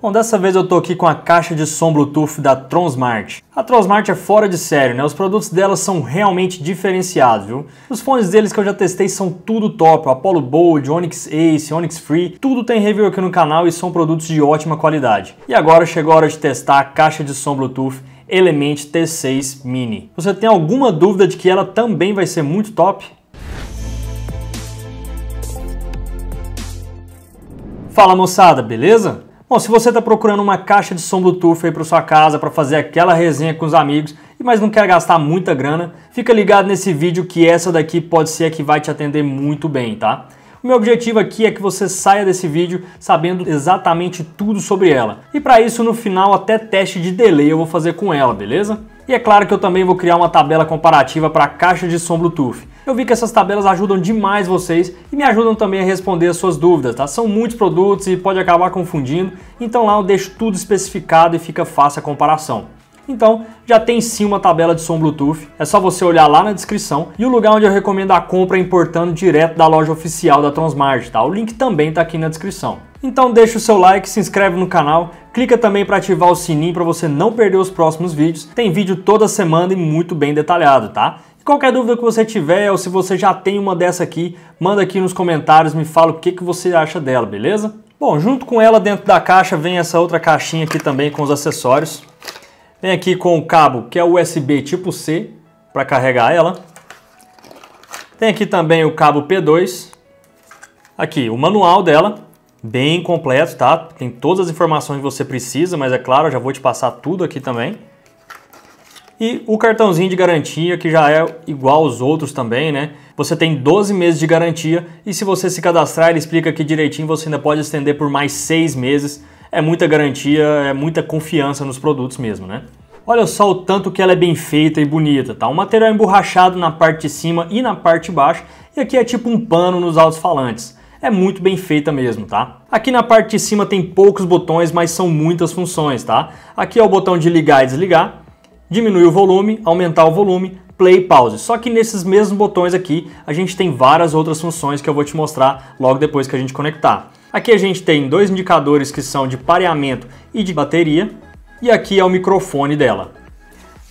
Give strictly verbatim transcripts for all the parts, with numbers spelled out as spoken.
Bom, dessa vez eu tô aqui com a caixa de som Bluetooth da Tronsmart. A Tronsmart é fora de série, né? Os produtos dela são realmente diferenciados, viu? Os fones deles que eu já testei são tudo top. O Apollo Bold, Onyx Ace, Onyx Free, tudo tem review aqui no canal e são produtos de ótima qualidade. E agora chegou a hora de testar a caixa de som Bluetooth Element T seis Mini. Você tem alguma dúvida de que ela também vai ser muito top? Fala, moçada, beleza? Bom, se você está procurando uma caixa de som Bluetooth aí para sua casa, para fazer aquela resenha com os amigos, mas não quer gastar muita grana, fica ligado nesse vídeo que essa daqui pode ser a que vai te atender muito bem, tá? O meu objetivo aqui é que você saia desse vídeo sabendo exatamente tudo sobre ela. E para isso, no final, até teste de delay eu vou fazer com ela, beleza? E é claro que eu também vou criar uma tabela comparativa para a caixa de som Bluetooth. Eu vi que essas tabelas ajudam demais vocês e me ajudam também a responder as suas dúvidas, tá? São muitos produtos e pode acabar confundindo, então lá eu deixo tudo especificado e fica fácil a comparação. Então, já tem sim uma tabela de som Bluetooth, é só você olhar lá na descrição e o lugar onde eu recomendo a compra importando direto da loja oficial da Tronsmart, tá? O link também tá aqui na descrição. Então deixa o seu like, se inscreve no canal, clica também para ativar o sininho para você não perder os próximos vídeos. Tem vídeo toda semana e muito bem detalhado, tá? E qualquer dúvida que você tiver ou se você já tem uma dessa aqui, manda aqui nos comentários, me fala o que, que você acha dela, beleza? Bom, junto com ela dentro da caixa vem essa outra caixinha aqui também com os acessórios. Vem aqui com o cabo que é U S B tipo C para carregar ela. Tem aqui também o cabo P dois. Aqui o manual dela, bem completo, tá? Tem todas as informações que você precisa, mas é claro, eu já vou te passar tudo aqui também. E o cartãozinho de garantia, que já é igual aos outros também, né? Você tem doze meses de garantia e se você se cadastrar, ele explica aqui direitinho, você ainda pode estender por mais seis meses. É muita garantia, é muita confiança nos produtos mesmo, né? Olha só o tanto que ela é bem feita e bonita, tá? Um material emborrachado na parte de cima e na parte de baixo, e aqui é tipo um pano nos alto-falantes. É muito bem feita mesmo, tá? Aqui na parte de cima tem poucos botões, mas são muitas funções, tá? Aqui é o botão de ligar e desligar, diminuir o volume, aumentar o volume, play e pause. Só que nesses mesmos botões aqui, a gente tem várias outras funções que eu vou te mostrar logo depois que a gente conectar. Aqui a gente tem dois indicadores que são de pareamento e de bateria, e aqui é o microfone dela.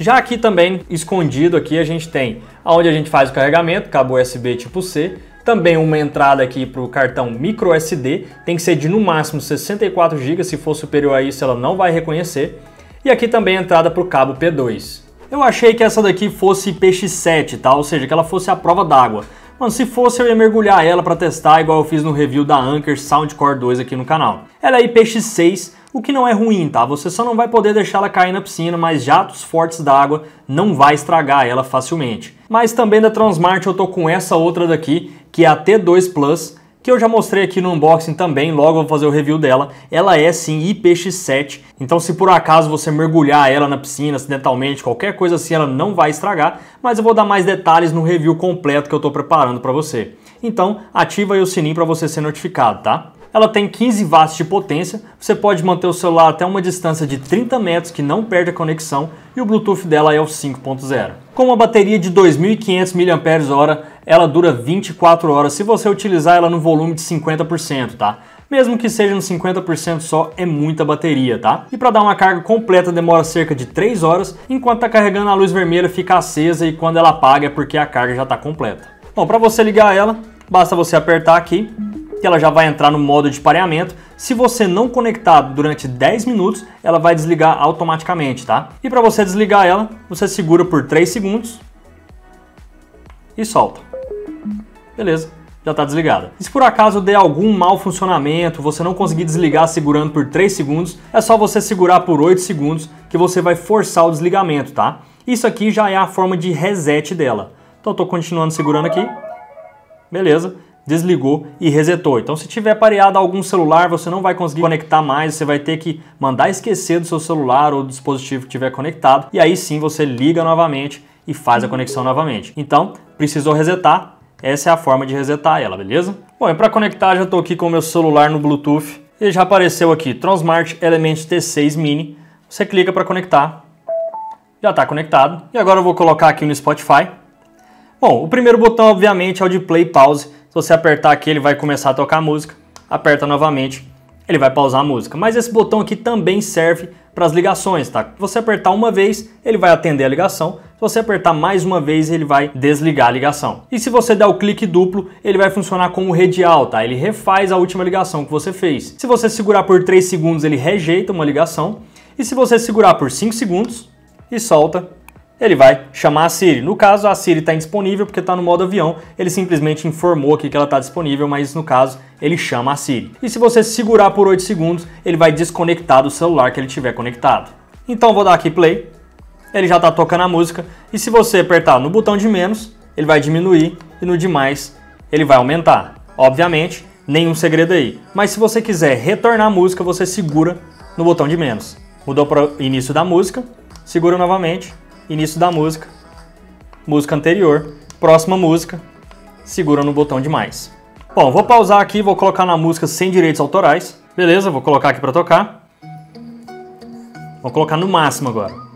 Já aqui também, escondido aqui, a gente tem onde a gente faz o carregamento, cabo U S B tipo C, também uma entrada aqui para o cartão micro S D, tem que ser de no máximo sessenta e quatro gigas, se for superior a isso ela não vai reconhecer, e aqui também a entrada para o cabo P dois. Eu achei que essa daqui fosse I P X sete, tá? Ou seja, que ela fosse à prova d'água. Mano, se fosse eu ia mergulhar ela para testar, igual eu fiz no review da Anker Soundcore dois aqui no canal. Ela é I P X seis, o que não é ruim, tá? Você só não vai poder deixar ela cair na piscina, mas jatos fortes d'água não vai estragar ela facilmente. Mas também da Tronsmart eu tô com essa outra daqui, que é a T dois Plus, que eu já mostrei aqui no unboxing também, logo eu vou fazer o review dela. Ela é sim I P X sete, então se por acaso você mergulhar ela na piscina acidentalmente, qualquer coisa assim, ela não vai estragar, mas eu vou dar mais detalhes no review completo que eu estou preparando para você. Então ativa aí o sininho para você ser notificado, tá? Ela tem quinze watts de potência, você pode manter o celular até uma distância de trinta metros que não perde a conexão e o Bluetooth dela é o cinco ponto zero. Com uma bateria de dois mil e quinhentos miliampères-hora, ela dura vinte e quatro horas se você utilizar ela no volume de cinquenta por cento, tá? Mesmo que seja no cinquenta por cento só, é muita bateria, tá? E para dar uma carga completa demora cerca de três horas, enquanto tá carregando a luz vermelha fica acesa e quando ela apaga é porque a carga já tá completa. Bom, para você ligar ela, basta você apertar aqui que ela já vai entrar no modo de pareamento. Se você não conectar durante dez minutos, ela vai desligar automaticamente, tá? E para você desligar ela, você segura por três segundos e solta. Beleza, já está desligada. E se por acaso der algum mau funcionamento, você não conseguir desligar segurando por três segundos, é só você segurar por oito segundos que você vai forçar o desligamento, tá? Isso aqui já é a forma de reset dela. Então eu tô continuando segurando aqui. Beleza. Desligou e resetou. Então se tiver pareado a algum celular, você não vai conseguir conectar mais, você vai ter que mandar esquecer do seu celular ou do dispositivo que estiver conectado, e aí sim você liga novamente e faz a conexão novamente. Então, precisou resetar, essa é a forma de resetar ela, beleza? Bom, e para conectar já estou aqui com o meu celular no Bluetooth, ele já apareceu aqui, Tronsmart Element T seis Mini, você clica para conectar, já está conectado, e agora eu vou colocar aqui no Spotify. Bom, o primeiro botão obviamente é o de play e pause. Se você apertar aqui, ele vai começar a tocar a música, aperta novamente, ele vai pausar a música. Mas esse botão aqui também serve para as ligações, tá? Se você apertar uma vez, ele vai atender a ligação. Se você apertar mais uma vez, ele vai desligar a ligação. E se você der o clique duplo, ele vai funcionar como radial, tá? Ele refaz a última ligação que você fez. Se você segurar por três segundos, ele rejeita uma ligação. E se você segurar por cinco segundos e solta, ele vai chamar a Siri. No caso, a Siri está indisponível porque está no modo avião. Ele simplesmente informou aqui que ela está disponível, mas no caso, ele chama a Siri. E se você segurar por oito segundos, ele vai desconectar do celular que ele tiver conectado. Então, vou dar aqui play. Ele já está tocando a música. E se você apertar no botão de menos, ele vai diminuir. E no de mais, ele vai aumentar. Obviamente, nenhum segredo aí. Mas se você quiser retornar a música, você segura no botão de menos. Mudou para o início da música. Segura novamente. Início da música, música anterior, próxima música, segura no botão de mais. Bom, vou pausar aqui, vou colocar na música sem direitos autorais. Beleza, vou colocar aqui para tocar. Vou colocar no máximo agora.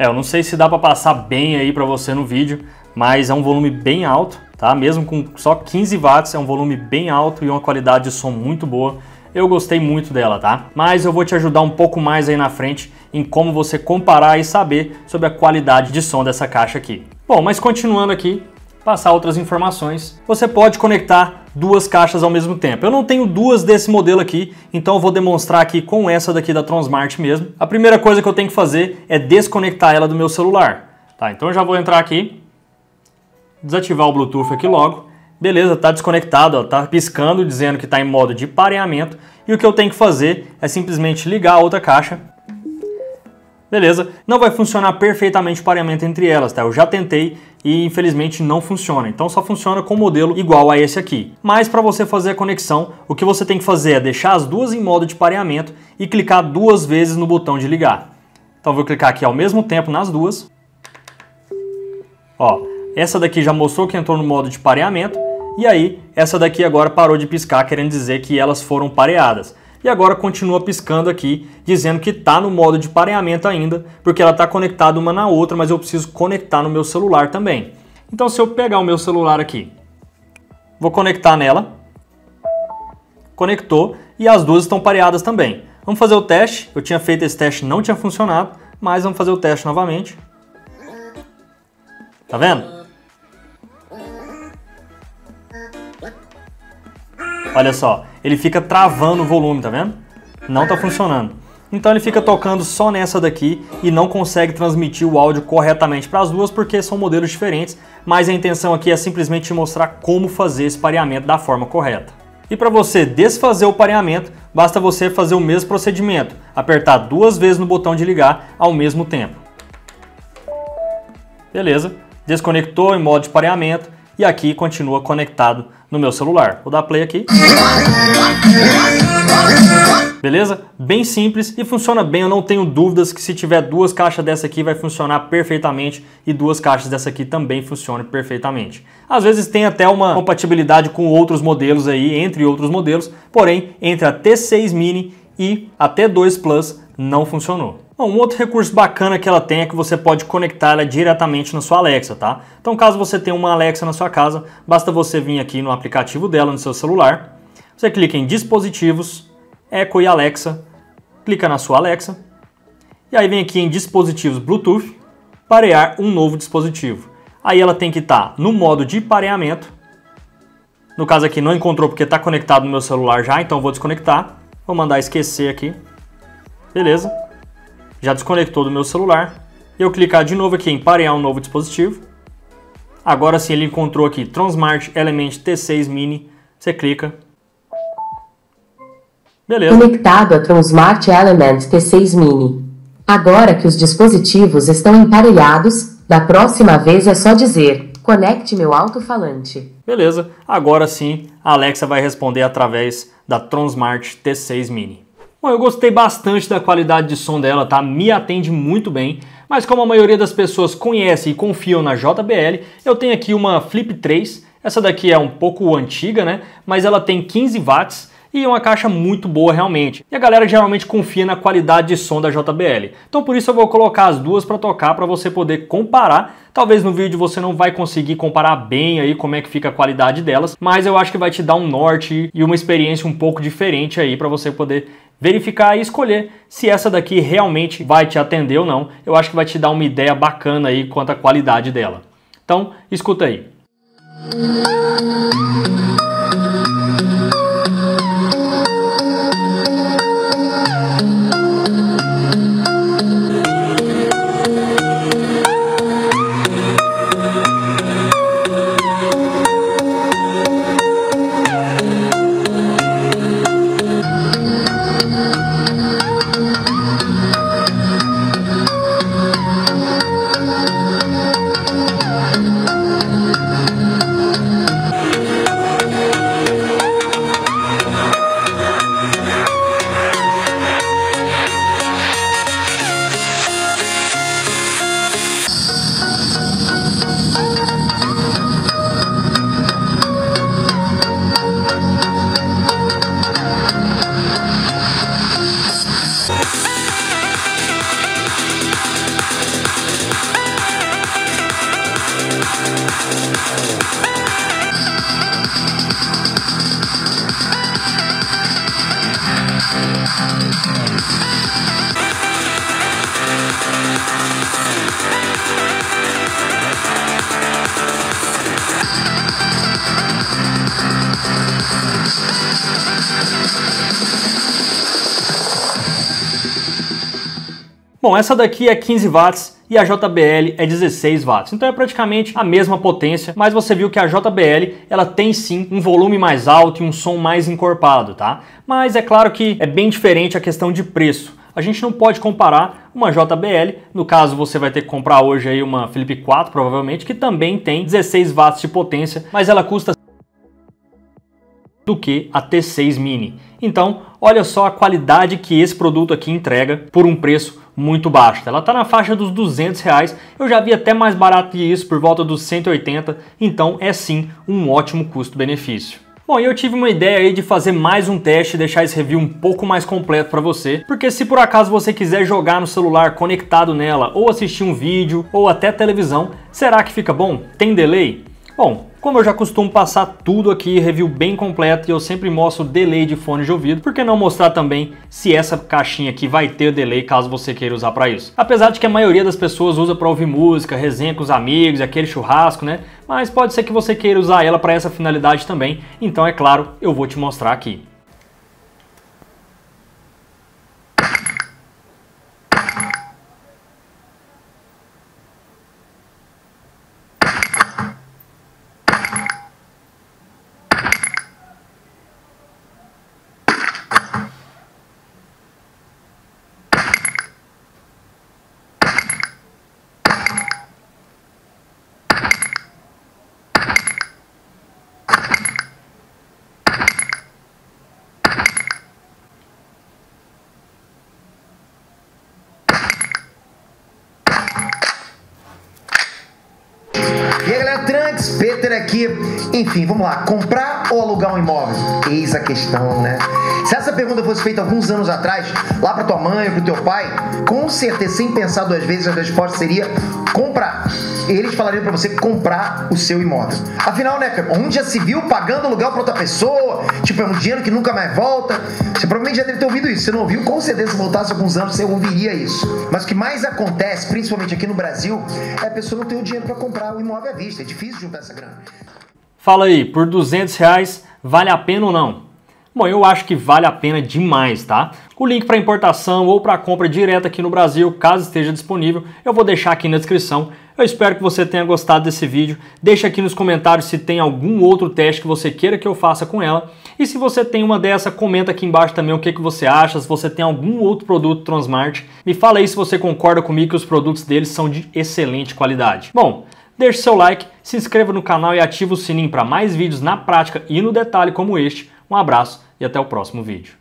É, eu não sei se dá para passar bem aí para você no vídeo, mas é um volume bem alto, tá? Mesmo com só quinze watts, é um volume bem alto e uma qualidade de som muito boa. Eu gostei muito dela, tá? Mas eu vou te ajudar um pouco mais aí na frente em como você comparar e saber sobre a qualidade de som dessa caixa aqui. Bom, mas continuando aqui, passar outras informações. Você pode conectar duas caixas ao mesmo tempo. Eu não tenho duas desse modelo aqui, então eu vou demonstrar aqui com essa daqui da Tronsmart mesmo. A primeira coisa que eu tenho que fazer é desconectar ela do meu celular. Tá, então eu já vou entrar aqui, desativar o Bluetooth aqui logo. Beleza, tá desconectado, ó, tá piscando, dizendo que tá em modo de pareamento. E o que eu tenho que fazer é simplesmente ligar a outra caixa. Beleza, não vai funcionar perfeitamente o pareamento entre elas, tá? Eu já tentei e infelizmente não funciona. Então só funciona com um modelo igual a esse aqui. Mas para você fazer a conexão, o que você tem que fazer é deixar as duas em modo de pareamento e clicar duas vezes no botão de ligar. Então eu vou clicar aqui ao mesmo tempo nas duas. Ó, essa daqui já mostrou que entrou no modo de pareamento. E aí, essa daqui agora parou de piscar, querendo dizer que elas foram pareadas. E agora continua piscando aqui, dizendo que está no modo de pareamento ainda, porque ela está conectada uma na outra, mas eu preciso conectar no meu celular também. Então se eu pegar o meu celular aqui, vou conectar nela. Conectou e as duas estão pareadas também. Vamos fazer o teste. Eu tinha feito esse teste, não tinha funcionado, mas vamos fazer o teste novamente. Tá vendo? Olha só, ele fica travando o volume, tá vendo? Não tá funcionando. Então ele fica tocando só nessa daqui e não consegue transmitir o áudio corretamente para as duas porque são modelos diferentes, mas a intenção aqui é simplesmente te mostrar como fazer esse pareamento da forma correta. E para você desfazer o pareamento, basta você fazer o mesmo procedimento, apertar duas vezes no botão de ligar ao mesmo tempo. Beleza, desconectou em modo de pareamento. E aqui continua conectado no meu celular. Vou dar play aqui. Beleza? Bem simples e funciona bem. Eu não tenho dúvidas que se tiver duas caixas dessa aqui vai funcionar perfeitamente e duas caixas dessa aqui também funcionam perfeitamente. Às vezes tem até uma compatibilidade com outros modelos aí, entre outros modelos, porém entre a T seis Mini e a T dois Plus não funcionou. Um outro recurso bacana que ela tem é que você pode conectar ela diretamente na sua Alexa, tá? Então caso você tenha uma Alexa na sua casa, basta você vir aqui no aplicativo dela no seu celular, você clica em dispositivos, Echo e Alexa, clica na sua Alexa, e aí vem aqui em dispositivos Bluetooth, parear um novo dispositivo. Aí ela tem que estar no modo de pareamento, no caso aqui não encontrou porque está conectado no meu celular já, então eu vou desconectar, vou mandar esquecer aqui, beleza? Já desconectou do meu celular. Eu clicar de novo aqui em parear um novo dispositivo. Agora sim, ele encontrou aqui Tronsmart Element T seis Mini. Você clica. Beleza. Conectado a Tronsmart Element T seis Mini. Agora que os dispositivos estão emparelhados, da próxima vez é só dizer, conecte meu alto-falante. Beleza. Agora sim, a Alexa vai responder através da Tronsmart T seis Mini. Bom, eu gostei bastante da qualidade de som dela, tá? Me atende muito bem. Mas como a maioria das pessoas conhece e confiam na J B L, eu tenho aqui uma Flip três. Essa daqui é um pouco antiga, né? Mas ela tem quinze watts. E é uma caixa muito boa realmente. E a galera geralmente confia na qualidade de som da J B L. Então por isso eu vou colocar as duas para tocar para você poder comparar. Talvez no vídeo você não vai conseguir comparar bem aí como é que fica a qualidade delas, mas eu acho que vai te dar um norte e uma experiência um pouco diferente aí para você poder verificar e escolher se essa daqui realmente vai te atender ou não. Eu acho que vai te dar uma ideia bacana aí quanto à qualidade dela. Então, escuta aí. Bom, essa daqui é quinze watts e a J B L é dezesseis watts, então é praticamente a mesma potência, mas você viu que a J B L ela tem sim um volume mais alto e um som mais encorpado, tá? Mas é claro que é bem diferente a questão de preço. A gente não pode comparar uma J B L, no caso você vai ter que comprar hoje aí uma Flip quatro provavelmente, que também tem dezesseis watts de potência, mas ela custa do que a T seis Mini. Então, olha só a qualidade que esse produto aqui entrega por um preço muito baixo. Ela está na faixa dos duzentos reais, eu já vi até mais barato que isso, por volta dos cento e oitenta, então é sim um ótimo custo-benefício. Bom, e eu tive uma ideia aí de fazer mais um teste e deixar esse review um pouco mais completo para você, porque se por acaso você quiser jogar no celular conectado nela, ou assistir um vídeo, ou até televisão, será que fica bom? Tem delay? Bom, como eu já costumo passar tudo aqui, review bem completo, e eu sempre mostro o delay de fone de ouvido, por que não mostrar também se essa caixinha aqui vai ter delay caso você queira usar para isso? Apesar de que a maioria das pessoas usa para ouvir música, resenha com os amigos, aquele churrasco, né? Mas pode ser que você queira usar ela para essa finalidade também, então é claro, eu vou te mostrar aqui. Peter aqui, enfim, vamos lá, comprar ou alugar um imóvel? Eis a questão, né? Se essa pergunta fosse feita alguns anos atrás, lá pra tua mãe ou pro teu pai, com certeza, sem pensar duas vezes, a resposta seria comprar. Eles falariam pra você comprar o seu imóvel. Afinal, né, onde já se viu pagando aluguel pra outra pessoa? Tipo, é um dinheiro que nunca mais volta. Você provavelmente já deve ter ouvido isso. Se não ouviu, com certeza, se voltasse alguns anos, você ouviria isso. Mas o que mais acontece, principalmente aqui no Brasil, é a pessoa não ter o dinheiro pra comprar o imóvel à vista. É difícil juntar essa grana. Fala aí, por duzentos reais, vale a pena ou não? Bom, eu acho que vale a pena demais, tá? O link para importação ou para compra direta aqui no Brasil, caso esteja disponível, eu vou deixar aqui na descrição. Eu espero que você tenha gostado desse vídeo. Deixa aqui nos comentários se tem algum outro teste que você queira que eu faça com ela. E se você tem uma dessa, comenta aqui embaixo também o que, que você acha, se você tem algum outro produto Tronsmart. Me fala aí se você concorda comigo que os produtos deles são de excelente qualidade. Bom, deixe seu like, se inscreva no canal e ative o sininho para mais vídeos na prática e no detalhe como este. Um abraço e até o próximo vídeo.